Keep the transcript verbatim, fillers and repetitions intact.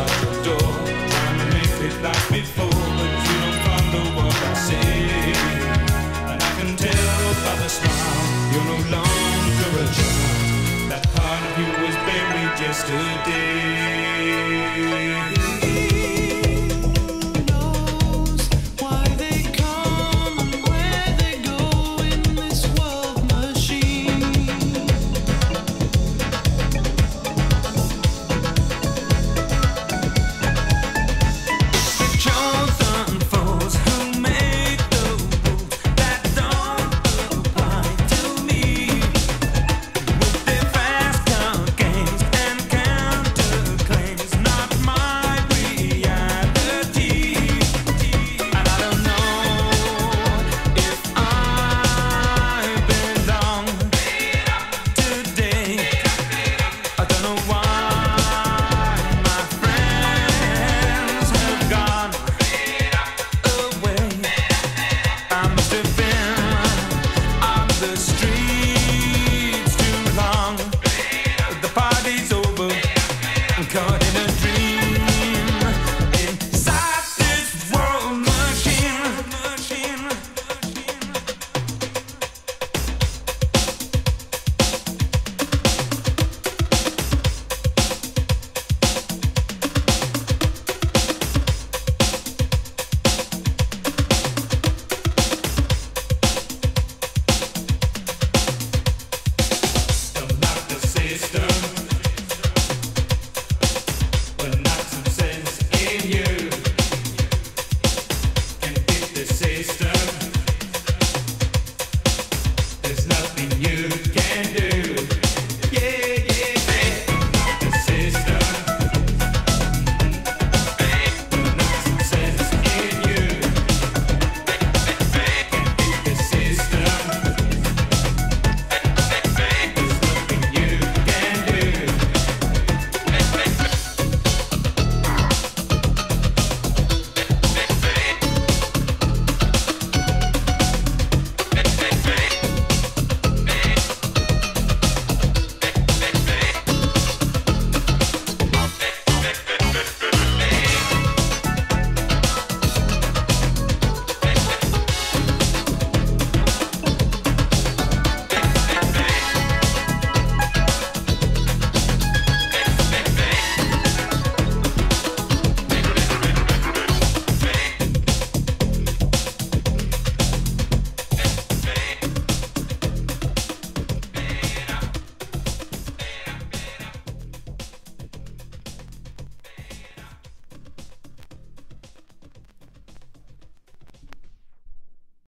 out the door, trying to make it like before, but you don't follow what I say. And I can tell by the smile, you're no longer a child. That part of you was buried yesterday.